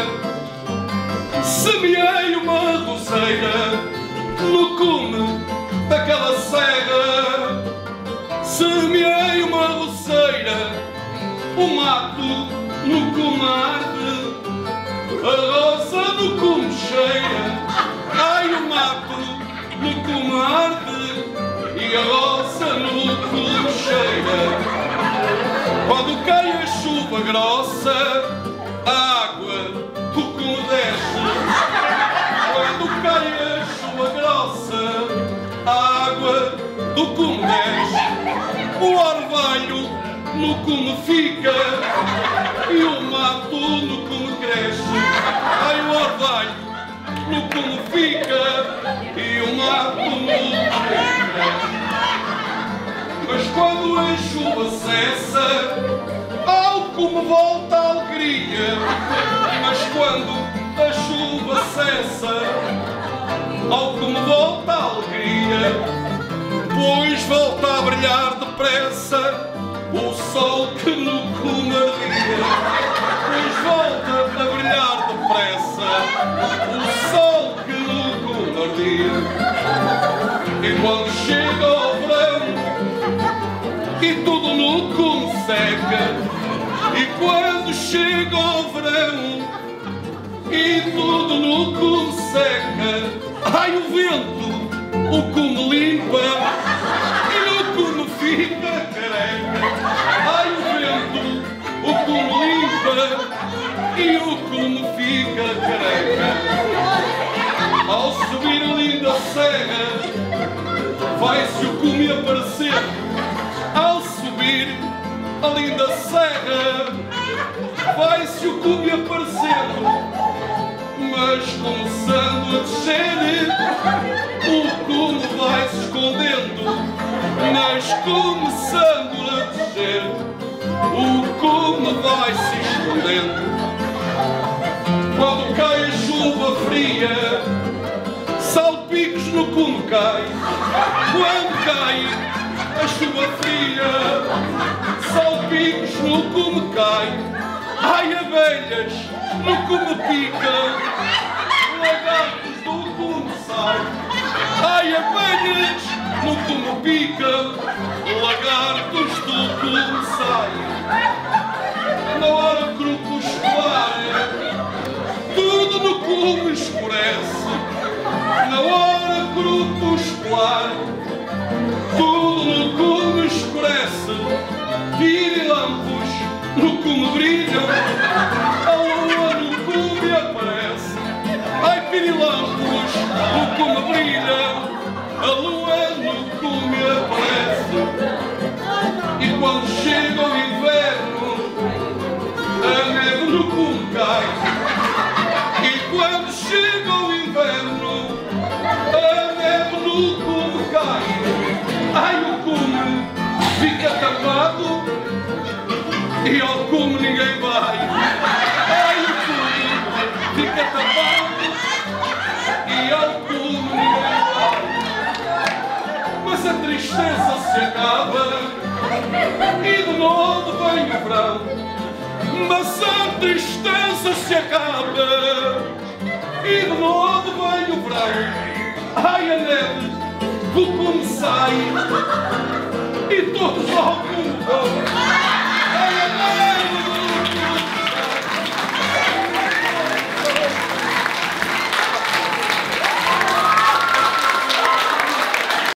roseira, semeei uma roseira no cume daquela serra. Semeei uma roseira, um mato no cume arde, a rosa no cume cheira. Ai, o mato no cume arde e a rosa no cume cheira. Quando cai a chuva grossa, a água do cume desce. Quando cai a chuva grossa, a água do cume desce. O orvalho no cume fica e o mato no cume cresce. Ai, o orvalho no cume fica e o mato no cume cresce. Mas quando a chuva cessa, ao cume volta a alegria. Mas quando a chuva cessa, ao cume volta a alegria, pois volta a brilhar depressa o sol que no cume ardia. Pois volta a brilhar depressa o sol que no cume ardia. E quando chega o verão e tudo no cume seca. E quando chega o verão e tudo no cume seca, ai, o vento o cume limpa e no cume fica careca. Ai, o vento o cume limpa e o cume fica careca. Ao subir a linda serra, vai-se o cume aparecer. Ao subir a linda serra, vai-se o cume aparecendo. Mas começando a descer, o cume vai se escondendo. Mas começando a descer, o cume vai se escondendo. Quando cai a chuva fria, salpicos no cume cai. Quando cai a chuva fria, salpicos no cume caem. Ai, abelhas no cume picam, lagartos do cume saem. Ai, abelhas no cume picam, lagartos do cume saem. Na hora crepuscular, tudo no cume escurece. Na hora crepuscular, tudo no cume escurece. Pirilampos no cume brilham, a lua no cume aparece. Ai, pirilampos no cume brilham, a lua no cume aparece. E quando chega o inverno, a neve no cume cai. E quando chega o inverno, a neve no cume cai. Ai, o cume fica tapado e ao cume ninguém vai. Ai, o cume fica tapado e ao cume ninguém vai. Mas a tristeza se acaba e de novo vem o verão. Mas a tristeza se acaba e de novo vem o verão. Ai, a neve do cume sai e todos ao cume vão.